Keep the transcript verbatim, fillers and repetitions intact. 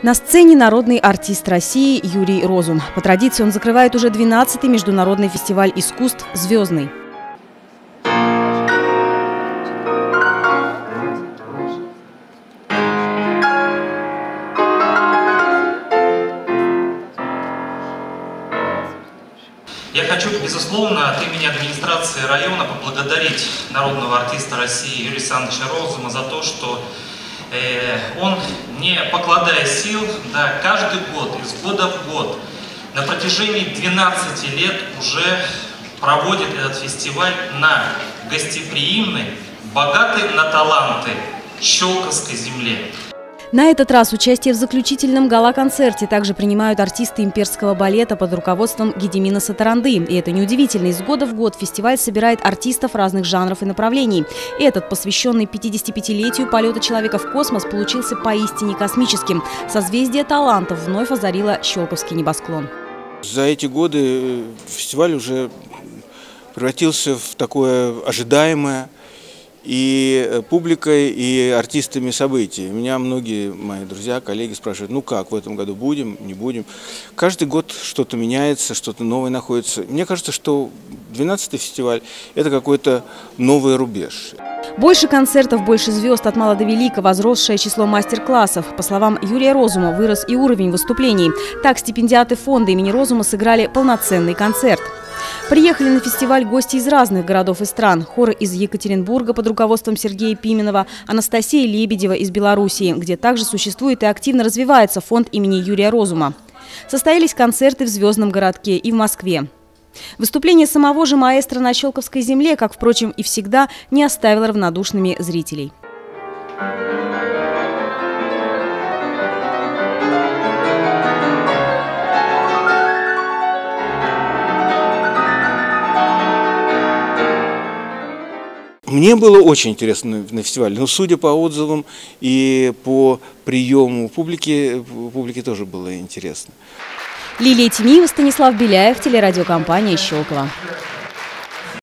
На сцене народный артист России Юрий Розум. По традиции он закрывает уже двенадцатый международный фестиваль искусств «Звездный». Я хочу, безусловно, от имени администрации района поблагодарить народного артиста России Юрия Александровича Розума за то, что э, он, не покладая сил, да, каждый год, из года в год, на протяжении двенадцати лет уже проводит этот фестиваль на гостеприимной, богатой на таланты Щелковской земле. На этот раз участие в заключительном гала-концерте также принимают артисты имперского балета под руководством Гедиминаса Таранды. И это неудивительно. Из года в год фестиваль собирает артистов разных жанров и направлений. Этот, посвященный пятидесятипятилетию полета человека в космос, получился поистине космическим. Созвездие талантов вновь озарило Щелковский небосклон. За эти годы фестиваль уже превратился в такое ожидаемое, и публикой, и артистами событий. Меня многие мои друзья, коллеги спрашивают, ну как, в этом году будем, не будем. Каждый год что-то меняется, что-то новое находится. Мне кажется, что двенадцатый фестиваль – это какой-то новый рубеж. Больше концертов, больше звезд, от мала до велика, возросшее число мастер-классов. По словам Юрия Розума, вырос и уровень выступлений. Так, стипендиаты фонда имени Розума сыграли полноценный концерт. Приехали на фестиваль гости из разных городов и стран. Хоры из Екатеринбурга под руководством Сергея Пименова, Анастасия Лебедева из Белоруссии, где также существует и активно развивается фонд имени Юрия Розума. Состоялись концерты в Звездном городке и в Москве. Выступление самого же маэстро на Щелковской земле, как, впрочем, и всегда, не оставило равнодушными зрителей. Мне было очень интересно на фестивале, но судя по отзывам и по приему публики, публике тоже было интересно. Лилия Тимеева, Станислав Беляев, телерадиокомпания «Щелково».